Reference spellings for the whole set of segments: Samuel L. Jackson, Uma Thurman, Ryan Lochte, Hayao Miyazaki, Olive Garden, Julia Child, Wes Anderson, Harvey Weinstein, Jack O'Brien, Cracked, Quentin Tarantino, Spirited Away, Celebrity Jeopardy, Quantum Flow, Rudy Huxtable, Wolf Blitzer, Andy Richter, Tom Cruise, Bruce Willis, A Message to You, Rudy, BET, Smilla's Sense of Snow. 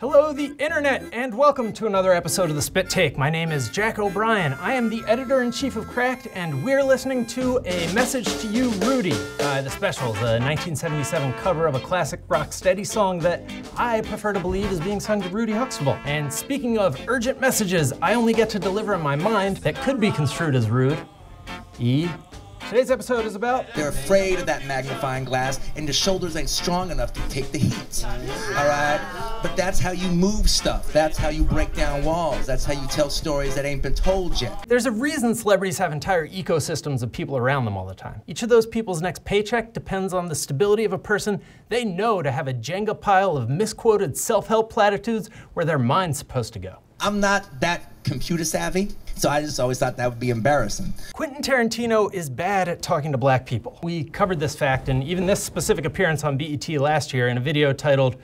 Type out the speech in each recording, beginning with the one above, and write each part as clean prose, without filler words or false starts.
Hello, the internet, and welcome to another episode of The Spit Take. My name is Jack O'Brien. I am the editor-in-chief of Cracked, and we're listening to A Message to You, Rudy, the special, the 1977 cover of a classic rocksteady song that I prefer to believe is being sung to Rudy Huxtable. And speaking of urgent messages I only get to deliver in my mind that could be construed as rude, Today's episode is about... They're afraid of that magnifying glass, and your shoulders ain't strong enough to take the heat, all right? But that's how you move stuff. That's how you break down walls. That's how you tell stories that ain't been told yet. There's a reason celebrities have entire ecosystems of people around them all the time. Each of those people's next paycheck depends on the stability of a person they know to have a Jenga pile of misquoted self-help platitudes where their mind's supposed to go. I'm not that computer savvy, so I just always thought that would be embarrassing. Quentin Tarantino is bad at talking to black people. We covered this fact and even this specific appearance on BET last year in a video titled,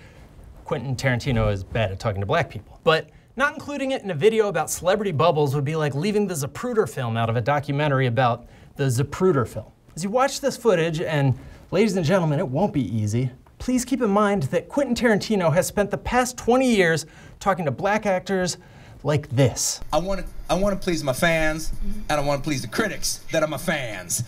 Quentin Tarantino is bad at talking to black people. But not including it in a video about celebrity bubbles would be like leaving the Zapruder film out of a documentary about the Zapruder film. As you watch this footage, and ladies and gentlemen, it won't be easy, please keep in mind that Quentin Tarantino has spent the past 20 years talking to black actors like this. I want to please my fans, and I want to please the critics that are my fans.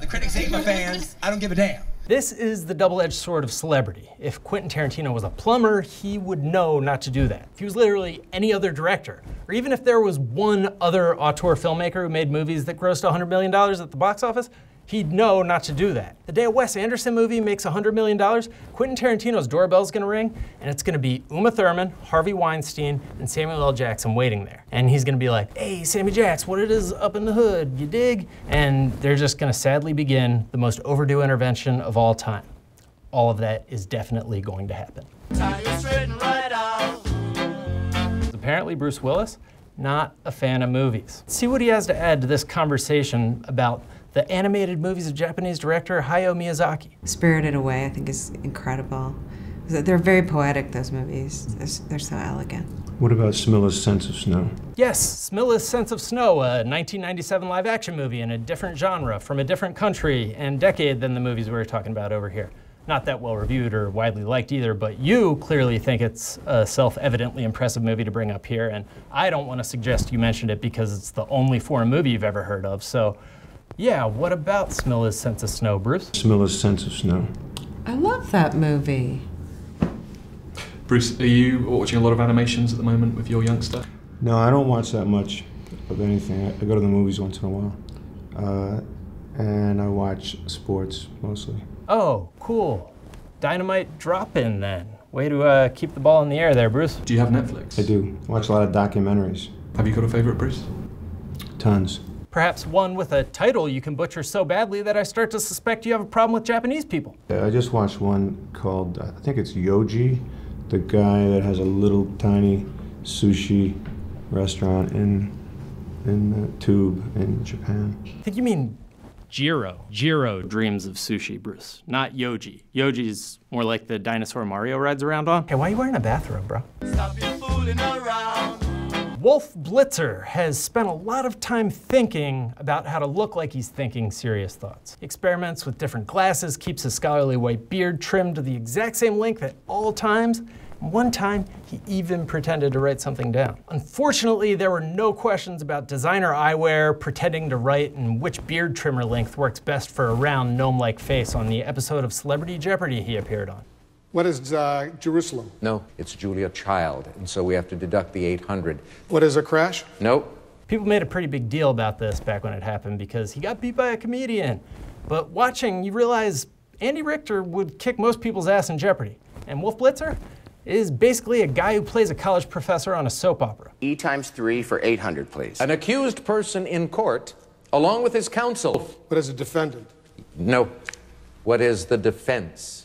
The critics hate my fans. I don't give a damn. This is the double-edged sword of celebrity. If Quentin Tarantino was a plumber, he would know not to do that. If he was literally any other director, or even if there was one other auteur filmmaker who made movies that grossed $100 million at the box office, he'd know not to do that. The day a Wes Anderson movie makes $100 million, Quentin Tarantino's doorbell's gonna ring, and it's gonna be Uma Thurman, Harvey Weinstein, and Samuel L. Jackson waiting there. And he's gonna be like, hey, Sammy Jax, what it is up in the hood, you dig? And they're just gonna sadly begin the most overdue intervention of all time. All of that is definitely going to happen. Right out. Apparently Bruce Willis, not a fan of movies. See what he has to add to this conversation about the animated movies of Japanese director Hayao Miyazaki. Spirited Away, I think, is incredible. They're very poetic, those movies. They're so elegant. What about Smilla's Sense of Snow? Yes, Smilla's Sense of Snow, a 1997 live-action movie in a different genre from a different country and decade than the movies we were talking about over here. Not that well-reviewed or widely liked either, but you clearly think it's a self-evidently impressive movie to bring up here, and I don't want to suggest you mentioned it because it's the only foreign movie you've ever heard of, so... Yeah, what about Smilla's Sense of Snow, Bruce? Smilla's Sense of Snow. I love that movie. Bruce, are you watching a lot of animations at the moment with your youngster? No, I don't watch that much of anything. I go to the movies once in a while. And I watch sports, mostly. Oh, cool. Dynamite drop-in, then. Way to keep the ball in the air there, Bruce. Do you have Netflix? I do. I watch a lot of documentaries. Have you got a favorite, Bruce? Tons. Perhaps one with a title you can butcher so badly that I start to suspect you have a problem with Japanese people. I just watched one called, I think it's Yoji, the guy that has a little tiny sushi restaurant in the tube in Japan. I think you mean Jiro. Jiro dreams of sushi, Bruce, not Yoji. Yoji's more like the dinosaur Mario rides around on. Hey, why are you wearing a bathrobe, bro? Stop your fooling around. Wolf Blitzer has spent a lot of time thinking about how to look like he's thinking serious thoughts. He experiments with different glasses, keeps his scholarly white beard trimmed to the exact same length at all times. One time, he even pretended to write something down. Unfortunately, there were no questions about designer eyewear, pretending to write, and which beard trimmer length works best for a round, gnome-like face on the episode of Celebrity Jeopardy he appeared on. What is Jerusalem? No, it's Julia Child, and so we have to deduct the 800. What is a crash? Nope. People made a pretty big deal about this back when it happened because he got beat by a comedian. But watching, you realize Andy Richter would kick most people's ass in Jeopardy. And Wolf Blitzer is basically a guy who plays a college professor on a soap opera. E × 3 for 800, please. An accused person in court, along with his counsel. What is a defendant? No. What is the defense?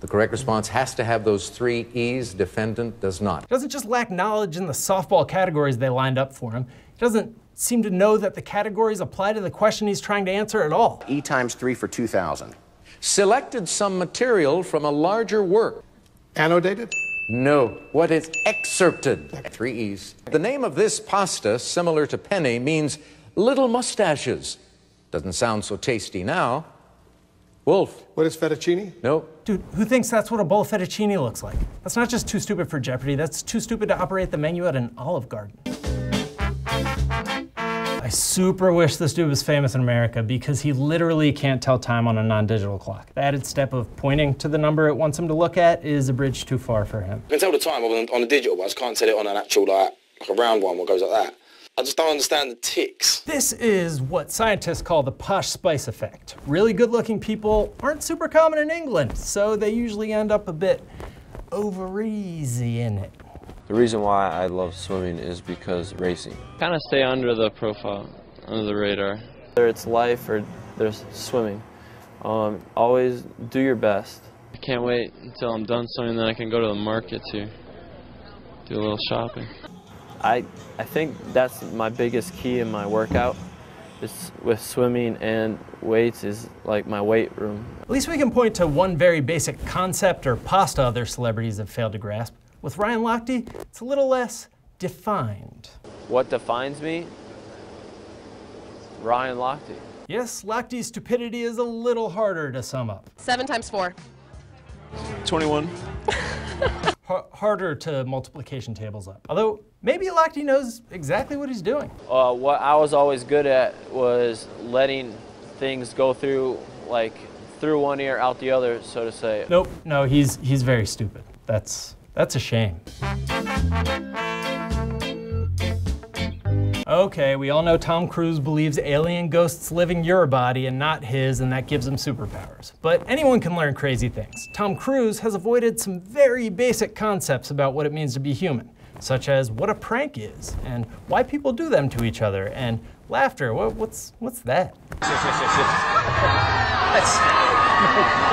The correct response has to have those three E's. Defendant does not. He doesn't just lack knowledge in the softball categories they lined up for him. He doesn't seem to know that the categories apply to the question he's trying to answer at all. E × 3 for 2,000. Selected some material from a larger work. Annotated? No. What is excerpted? Three E's. The name of this pasta, similar to penne, means little mustaches. Doesn't sound so tasty now. Wolf. What is fettuccine? No. Dude, who thinks that's what a bowl of fettuccine looks like? That's not just too stupid for Jeopardy, that's too stupid to operate the menu at an Olive Garden. I super wish this dude was famous in America because he literally can't tell time on a non-digital clock. The added step of pointing to the number it wants him to look at is a bridge too far for him. I can tell the time on the digital ones, can't set it on an actual, like a round one, what goes like that. I just don't understand the tics. This is what scientists call the posh spice effect. Really good-looking people aren't super common in England, so they usually end up a bit over-easy in it. The reason why I love swimming is because racing. Kind of stay under the profile, under the radar. Whether it's life or there's swimming, always do your best. I can't wait until I'm done swimming, then I can go to the market to do a little shopping. I think that's my biggest key in my workout is with swimming and weights is like my weight room. At least we can point to one very basic concept or pasta other celebrities have failed to grasp. With Ryan Lochte, it's a little less defined. What defines me? Ryan Lochte. Yes, Lochte's stupidity is a little harder to sum up. 7 times 4. 21. Harder to multiplication tables up. Although, maybe Lochte knows exactly what he's doing. What I was always good at was letting things go through, like, through one ear, out the other, so to say. Nope, no, he's very stupid. That's a shame. Okay, we all know Tom Cruise believes alien ghosts live in your body and not his, and that gives him superpowers. But anyone can learn crazy things. Tom Cruise has avoided some very basic concepts about what it means to be human, such as what a prank is, and why people do them to each other, and laughter, what's that? Now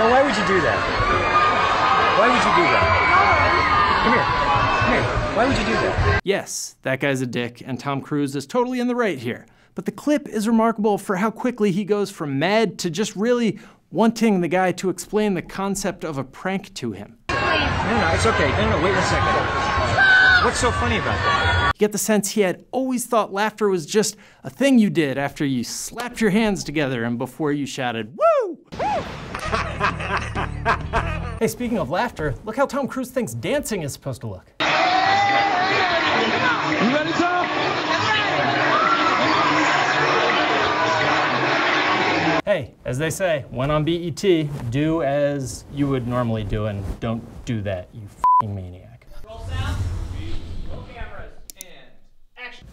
why would you do that? Why would you do that? Come here. Why would you do that? Yes, that guy's a dick, and Tom Cruise is totally in the right here. But the clip is remarkable for how quickly he goes from mad to just really wanting the guy to explain the concept of a prank to him. Please. No, it's okay. No, wait a second. Stop! What's so funny about that? You get the sense he had always thought laughter was just a thing you did after you slapped your hands together and before you shouted, "Woo!" Woo! Hey, speaking of laughter, look how Tom Cruise thinks dancing is supposed to look. You ready, Tom? Hey, as they say, when on BET, do as you would normally do and don't do that, you f***ing maniac. Roll sound, roll cameras, and action.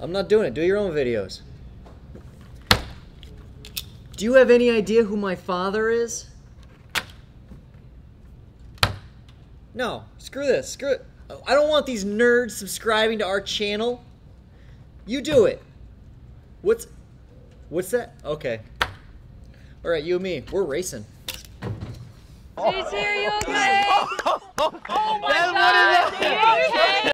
I'm not doing it. Do your own videos. Do you have any idea who my father is? No, screw this, screw it. I don't want these nerds subscribing to our channel. You do it. What's that? Okay. All right, you and me, we're racing. Are you okay? Oh my God! Are you okay?